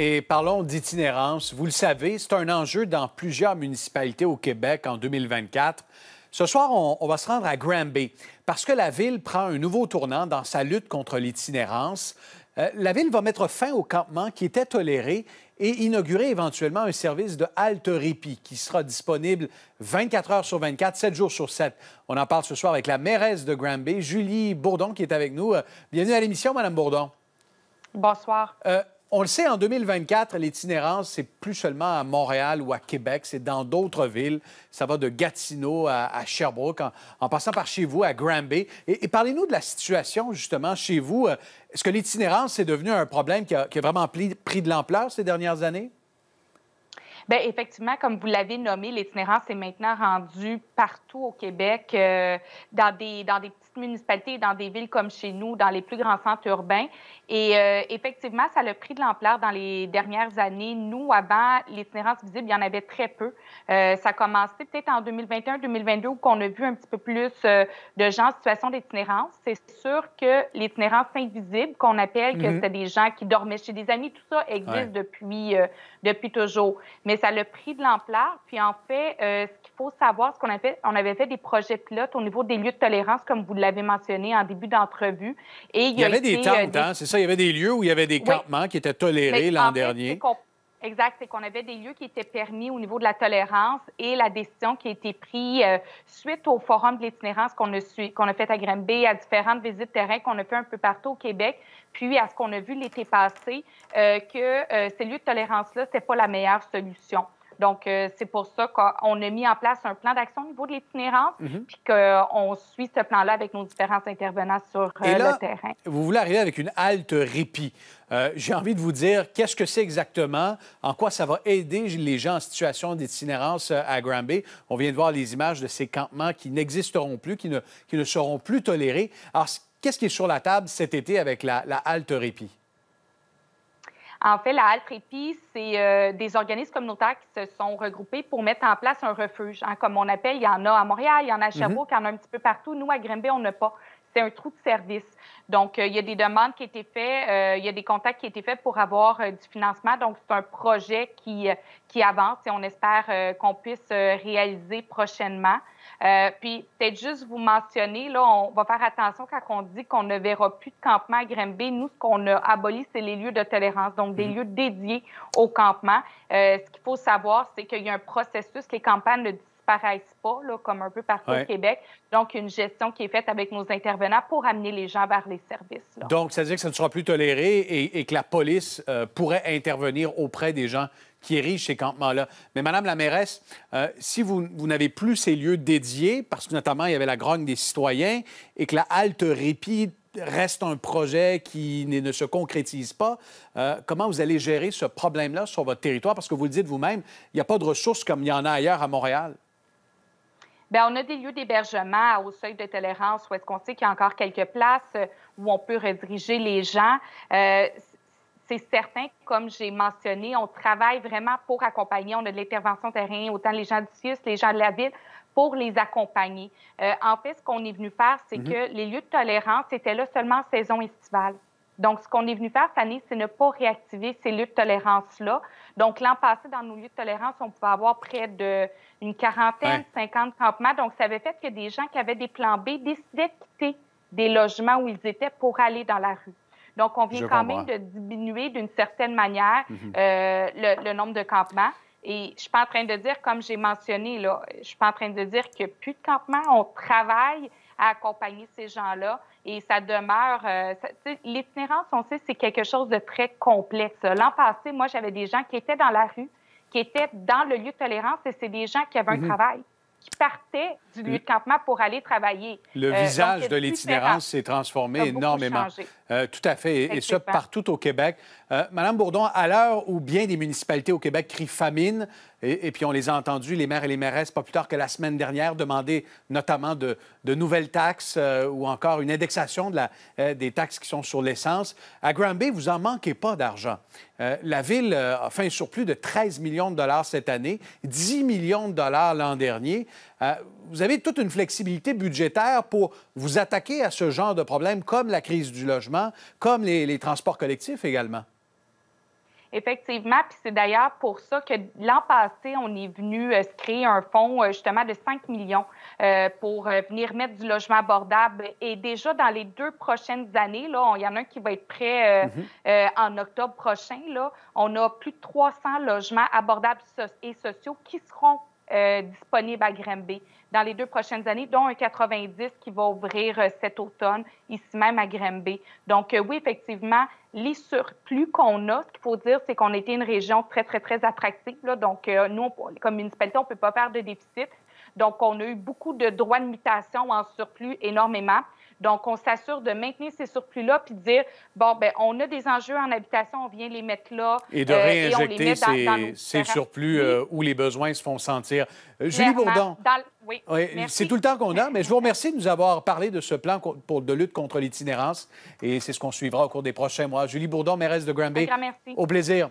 Et parlons d'itinérance. Vous le savez, c'est un enjeu dans plusieurs municipalités au Québec en 2024. Ce soir, on va se rendre à Granby parce que la Ville prend un nouveau tournant dans sa lutte contre l'itinérance. La Ville va mettre fin au campement qui était toléré et inaugurer éventuellement un service de halte-répit qui sera disponible 24 heures sur 24, 7 jours sur 7. On en parle ce soir avec la mairesse de Granby, Julie Bourdon, qui est avec nous. Bienvenue à l'émission, Mme Bourdon. Bonsoir. On le sait, en 2024, l'itinérance, c'est plus seulement à Montréal ou à Québec, c'est dans d'autres villes. Ça va de Gatineau à Sherbrooke, en passant par chez vous, à Granby. Et parlez-nous de la situation, justement, chez vous. Est-ce que l'itinérance est devenu un problème qui a vraiment pris de l'ampleur ces dernières années? Bien, effectivement, comme vous l'avez nommé, l'itinérance est maintenant rendue partout au Québec, dans des petites municipalités, dans des villes comme chez nous, dans les plus grands centres urbains. Et effectivement, ça a pris de l'ampleur dans les dernières années. Nous, avant, l'itinérance visible, il y en avait très peu. Ça a commencé peut-être en 2021-2022 où on a vu un petit peu plus de gens en situation d'itinérance. C'est sûr que l'itinérance invisible, qu'on appelle que c'est des gens qui dormaient chez des amis, tout ça existe depuis toujours. Mais ça a pris de l'ampleur. Puis en fait, ce qu'il faut savoir, c'est qu'on avait fait, on avait fait des projets pilotes au niveau des lieux de tolérance, comme vous l'avez mentionné en début d'entrevue. Il y avait des tentes, hein? C'est ça, il y avait des lieux où il y avait des campements qui étaient tolérés l'an dernier. Exact, c'est qu'on avait des lieux qui étaient permis au niveau de la tolérance et la décision qui a été prise suite au forum de l'itinérance qu'on a fait à Granby, à différentes visites de terrain qu'on a fait un peu partout au Québec, puis à ce qu'on a vu l'été passé, que ces lieux de tolérance-là, c'était pas la meilleure solution. Donc, c'est pour ça qu'on a mis en place un plan d'action au niveau de l'itinérance, puis qu'on suit ce plan-là avec nos différents intervenants sur le terrain. Vous voulez arriver avec une halte-répit. J'ai envie de vous dire qu'est-ce que c'est exactement, en quoi ça va aider les gens en situation d'itinérance à Granby. On vient de voir les images de ces campements qui n'existeront plus, qui ne seront plus tolérés. Alors, qu'est-ce qui est sur la table cet été avec la halte-répit? En fait, la Halte-Répit, c'est des organismes communautaires qui se sont regroupés pour mettre en place un refuge, hein, comme on appelle. Il y en a à Montréal, il y en a à Sherbrooke, il y en a un petit peu partout. Nous, à Granby, on n'a pas. C'est un trou de service. Donc, il y a des demandes qui ont été faites, il y a des contacts qui ont été faits pour avoir du financement. Donc, c'est un projet qui avance et on espère qu'on puisse réaliser prochainement. Puis, peut-être juste vous mentionner, là, on va faire attention quand on dit qu'on ne verra plus de campement à Granby. Nous, ce qu'on a aboli, c'est les lieux de tolérance, donc des lieux dédiés au campement. Ce qu'il faut savoir, c'est qu'il y a un processus, les campagnes de disparaissent pas, là, comme un peu partout au Québec. Donc, une gestion qui est faite avec nos intervenants pour amener les gens vers les services. Là. Donc, ça veut dire que ça ne sera plus toléré et que la police pourrait intervenir auprès des gens qui érigent ces campements-là. Mais, Madame la mairesse, si vous n'avez plus ces lieux dédiés, parce que notamment, il y avait la grogne des citoyens et que la halte-répit reste un projet qui ne se concrétise pas. Comment vous allez gérer ce problème-là sur votre territoire? Parce que vous le dites vous-même, il n'y a pas de ressources comme il y en a ailleurs à Montréal. Bien, on a des lieux d'hébergement au seuil de tolérance où est-ce qu'on sait qu'il y a encore quelques places où on peut rediriger les gens. C'est certain, comme j'ai mentionné, on travaille vraiment pour accompagner. On a de l'intervention terrain, autant les gens du CIUSSS, les gens de la Ville, pour les accompagner. En fait, ce qu'on est venu faire, c'est que les lieux de tolérance étaient là seulement en saison estivale. Donc, ce qu'on est venu faire cette année, c'est ne pas réactiver ces lieux de tolérance-là. Donc, l'an passé, dans nos lieux de tolérance, on pouvait avoir près d'une quarantaine, 50 campements. Donc, ça avait fait que des gens qui avaient des plans B décidaient de quitter des logements où ils étaient pour aller dans la rue. Donc, on vient quand même de diminuer d'une certaine manière le nombre de campements. Et je suis pas en train de dire, comme j'ai mentionné, là, je suis pas en train de dire qu'il n'y a plus de campements. On travaille à accompagner ces gens-là. Et ça demeure... l'itinérance, on sait, c'est quelque chose de très complexe. L'an passé, moi, j'avais des gens qui étaient dans la rue, qui étaient dans le lieu de tolérance, et c'est des gens qui avaient un travail, qui partaient du lieu de campement pour aller travailler. Le visage de l'itinérance s'est transformé énormément. Tout à fait, et ça partout au Québec. Madame Bourdon, à l'heure où bien des municipalités au Québec crient famine, et puis on les a entendus, les maires et les mairesses, pas plus tard que la semaine dernière, demander notamment de nouvelles taxes ou encore une indexation des taxes qui sont sur l'essence. À Granby, vous n'en manquez pas d'argent. La Ville a fait un surplus de 13 millions de dollars cette année, 10 millions de dollars l'an dernier. Vous avez toute une flexibilité budgétaire pour vous attaquer à ce genre de problème, comme la crise du logement, comme les transports collectifs également. Effectivement, puis c'est d'ailleurs pour ça que l'an passé, on est venu se créer un fonds justement de 5 millions pour venir mettre du logement abordable. Et déjà dans les 2 prochaines années, là, il y en a un qui va être prêt en octobre prochain, là, on a plus de 300 logements abordables et sociaux qui seront disponibles à Granby dans les 2 prochaines années, dont un 90 qui va ouvrir cet automne, ici même à Granby. Donc oui, effectivement, les surplus qu'on a, ce qu'il faut dire, c'est qu'on était une région très, très, très attractive, là. Donc nous, comme municipalité, on ne peut pas faire de déficit. Donc on a eu beaucoup de droits de mutation en surplus, énormément. Donc, on s'assure de maintenir ces surplus-là puis de dire, bon, bien, on a des enjeux en habitation, on vient les mettre là. Et de réinjecter ces surplus où les besoins se font sentir. Julie Bourdon. Oui, c'est tout le temps qu'on a, mais je vous remercie de nous avoir parlé de ce plan de lutte contre l'itinérance et c'est ce qu'on suivra au cours des prochains mois. Julie Bourdon, mairesse de Granby. Au plaisir.